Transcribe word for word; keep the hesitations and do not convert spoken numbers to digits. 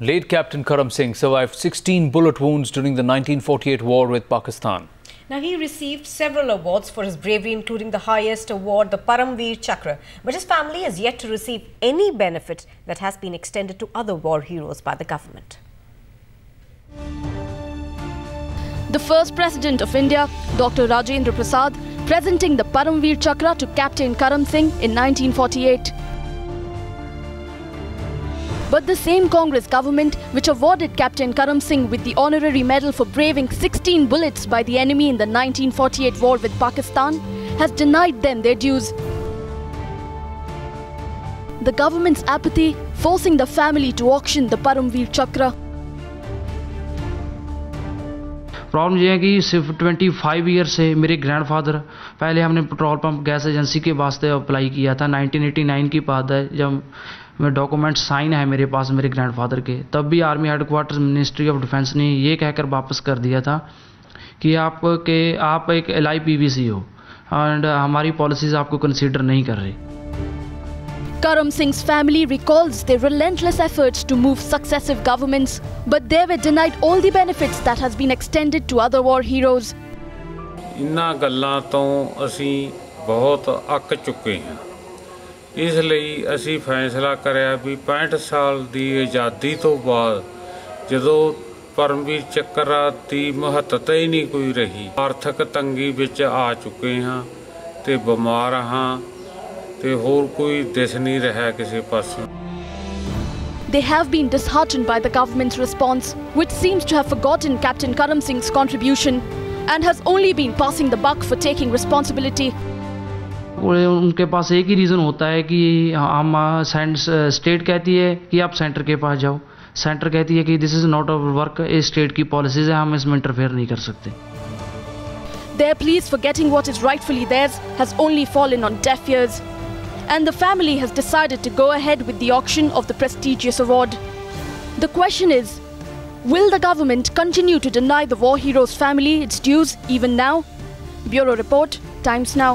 Late Captain Karam Singh survived sixteen bullet wounds during the nineteen forty-eight war with Pakistan. Now, he received several awards for his bravery, including the highest award, the Param Vir Chakra. But his family has yet to receive any benefit that has been extended to other war heroes by the government. The first President of India, Doctor Rajendra Prasad, presenting the Param Vir Chakra to Captain Karam Singh in nineteen forty-eight. But the same Congress government which awarded Captain Karam Singh with the honorary medal for braving sixteen bullets by the enemy in the nineteen forty-eight war with Pakistan has denied them their dues. The government's apathy forcing the family to auction the Param Vir Chakra. Problem ये है कि सिर्फ पच्चीस year से मेरे grandfather पहले हमने petrol pump gas agency के वास्ते अप्लाई किया था नाइनटीन एटी नाइन की बात है जब मेरे डॉक्यूमेंट साइन है मेरे पास मेरे ग्रैंडफादर के, तब भी army headquarters ministry of defence ने ये कहकर वापस कर दिया था कि आप के आप एक L I P V C हो एंड हमारी पॉलिसीज आपको कंसिडर नहीं कर रही। करम सिंह's family recalls their relentless efforts to move successive governments, but they were denied all the benefits that has been extended to other war heroes. इन्ना गल्लां तो असीं बहुत अक चुके हैं, इसलिए असी फैसला कराया भी पैंसठ साल की आज़ादी तो बाद जो परमवीर चक्र की महत्ता ही नहीं कोई रही। आर्थिक तंगी विच आ चुके हाँ तो बीमार हाँ तो होर कोई दिस नहीं रहा किसी पास। They have been disheartened by the government's response, which seems to have forgotten Captain Karam Singh's contribution and has only been passing the buck for taking responsibility. उनके पास एक ही रीज़न होता है कि हम स्टेट कहती है कि आप सेंटर के पास जाओ, सेंटर कहती है कि this is not our work, ये स्टेट की पॉलिसीज है, हम इसमें इंटरफेयर नहीं कर सकते। Their pleas for getting what is rightfully theirs has only fallen on deaf ears, and the family has decided to go ahead with the auction of the prestigious award. The question is, will the government continue to deny the war hero's family its dues even now? Bureau report, Times Now.